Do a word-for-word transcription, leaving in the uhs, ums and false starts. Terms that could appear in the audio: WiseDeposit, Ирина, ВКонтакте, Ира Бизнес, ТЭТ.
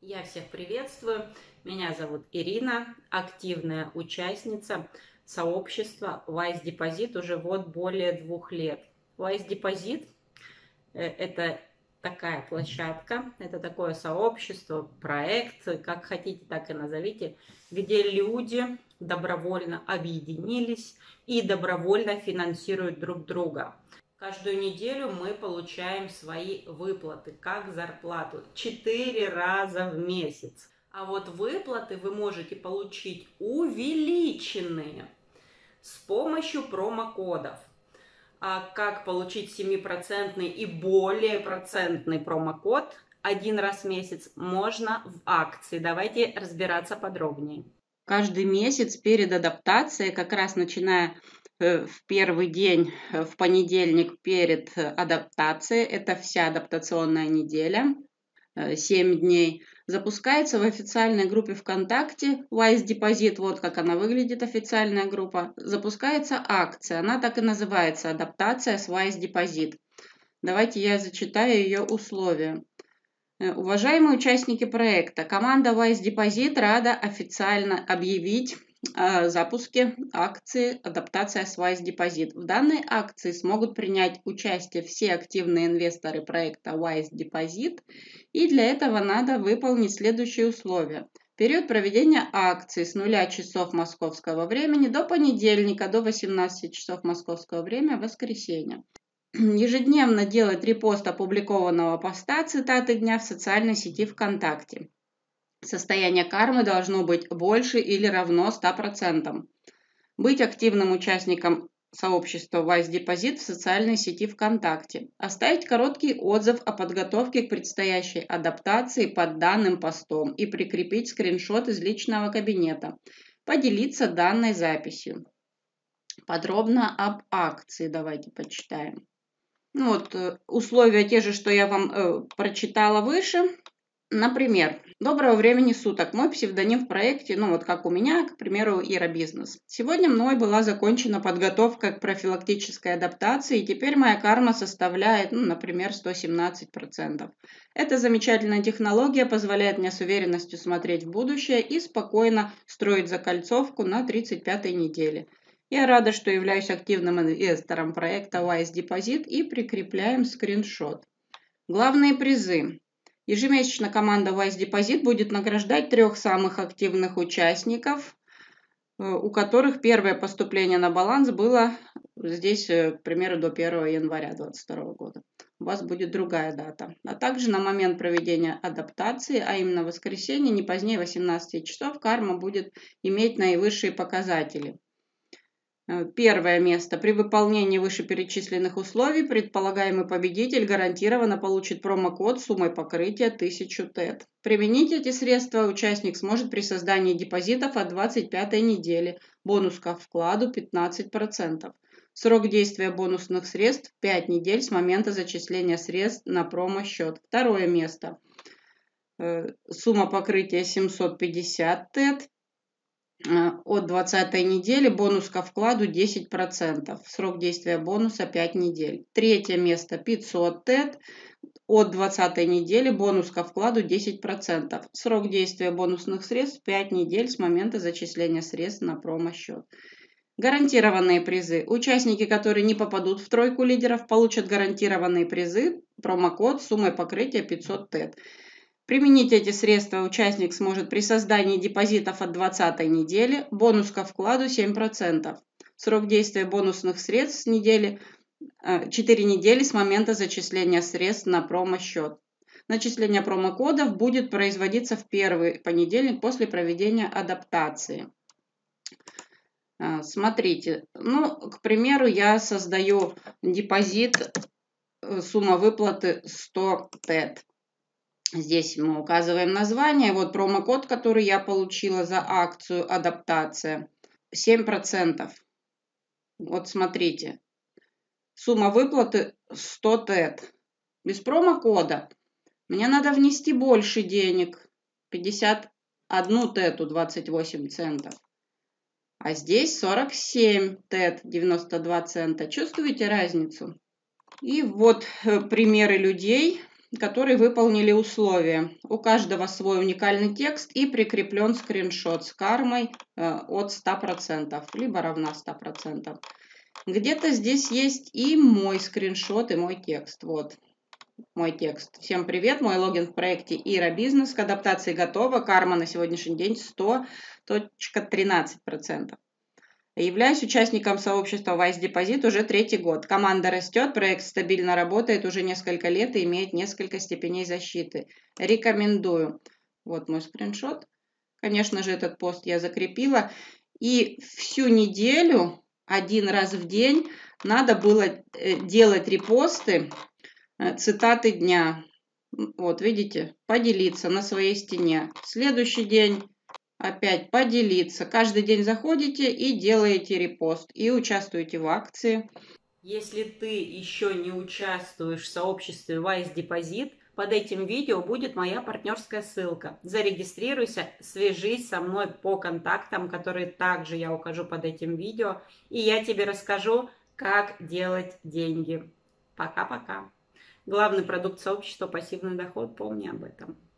Я всех приветствую. Меня зовут Ирина, активная участница сообщества WiseDeposit уже вот более двух лет. WiseDeposit – это такая площадка, это такое сообщество, проект, как хотите, так и назовите, где люди добровольно объединились и добровольно финансируют друг друга. Каждую неделю мы получаем свои выплаты, как зарплату, четыре раза в месяц. А вот выплаты вы можете получить увеличенные с помощью промокодов. А как получить семь процентов и более процентный промокод один раз в месяц можно в акции. Давайте разбираться подробнее. Каждый месяц перед адаптацией, как раз начиная в первый день, в понедельник перед адаптацией, это вся адаптационная неделя, семь дней, запускается в официальной группе ВКонтакте WiseDeposit, вот как она выглядит, официальная группа, запускается акция, она так и называется, адаптация с WiseDeposit. Давайте я зачитаю ее условия. Уважаемые участники проекта, команда WiseDeposit рада официально объявить запуске акции «Адаптация с WiseDeposit». В данной акции смогут принять участие все активные инвесторы проекта WiseDeposit, и для этого надо выполнить следующие условия. Период проведения акции с нуля часов московского времени до понедельника, до восемнадцати часов московского времени, воскресенья. Ежедневно делать репост опубликованного поста «Цитаты дня» в социальной сети ВКонтакте. Состояние кармы должно быть больше или равно ста процентам. Быть активным участником сообщества WiseDeposit в социальной сети ВКонтакте. Оставить короткий отзыв о подготовке к предстоящей адаптации под данным постом и прикрепить скриншот из личного кабинета. Поделиться данной записью. Подробно об акции давайте почитаем. Ну вот, условия те же, что я вам э, прочитала выше. Например, доброго времени суток. Мой псевдоним в проекте, ну вот как у меня, к примеру, Ира Бизнес. Сегодня мной была закончена подготовка к профилактической адаптации, и теперь моя карма составляет, ну, например, сто семнадцать процентов. Эта замечательная технология позволяет мне с уверенностью смотреть в будущее и спокойно строить закольцовку на тридцать пятой неделе. Я рада, что являюсь активным инвестором проекта WiseDeposit, и прикрепляем скриншот. Главные призы. Ежемесячно команда WiseDeposit будет награждать трех самых активных участников, у которых первое поступление на баланс было здесь, к примеру, до первого января две тысячи двадцать второго года. У вас будет другая дата. А также на момент проведения адаптации, а именно воскресенье, не позднее восемнадцати часов, карма будет иметь наивысшие показатели. Первое место. При выполнении вышеперечисленных условий предполагаемый победитель гарантированно получит промокод с суммой покрытия тысяча тэт. Применить эти средства участник сможет при создании депозитов от двадцать пятой недели, бонус ко вкладу пятнадцать процентов. Срок действия бонусных средств пять недель с момента зачисления средств на промо-счет. Второе место. Сумма покрытия семьсот пятьдесят тэт. От двадцатой недели бонус ко вкладу десять процентов. Срок действия бонуса пять недель. Третье место. пятьсот тэт. От двадцатой недели бонус ко вкладу десять процентов. Срок действия бонусных средств пять недель с момента зачисления средств на промо-счет. Гарантированные призы. Участники, которые не попадут в тройку лидеров, получат гарантированные призы, промокод с суммой покрытия пятьсот тэт. Применить эти средства участник сможет при создании депозитов от двадцатой недели, бонус ко вкладу семь процентов. Срок действия бонусных средств с недели, четыре недели с момента зачисления средств на промо-счет. Начисление промокодов будет производиться в первый понедельник после проведения адаптации. Смотрите, ну, к примеру, я создаю депозит, сумма выплаты сто тэт. Здесь мы указываем название. Вот промокод, который я получила за акцию «Адаптация». семь процентов. Вот смотрите. Сумма выплаты сто тэт. Без промокода мне надо внести больше денег. пятьдесят одну тету двадцать восемь центов. А здесь сорок семь тет девяносто два цента. Чувствуете разницу? И вот примеры людей, которые выполнили условия. У каждого свой уникальный текст и прикреплен скриншот с кармой от ста процентов, либо равна ста процентам. Где-то здесь есть и мой скриншот, и мой текст. Вот мой текст. Всем привет, мой логин в проекте Ира Бизнес. К адаптации готова. Карма на сегодняшний день сто точка тринадцать процентов. Являюсь участником сообщества WiseDeposit уже третий год. Команда растет, проект стабильно работает уже несколько лет и имеет несколько степеней защиты. Рекомендую. Вот мой скриншот. Конечно же, этот пост я закрепила. И всю неделю, один раз в день, надо было делать репосты, цитаты дня. Вот, видите, поделиться на своей стене. В следующий день... Опять поделиться. Каждый день заходите и делаете репост, и участвуете в акции. Если ты еще не участвуешь в сообществе WiseDeposit, под этим видео будет моя партнерская ссылка. Зарегистрируйся, свяжись со мной по контактам, которые также я укажу под этим видео, и я тебе расскажу, как делать деньги. Пока-пока. Главный продукт сообщества – пассивный доход. Помни об этом.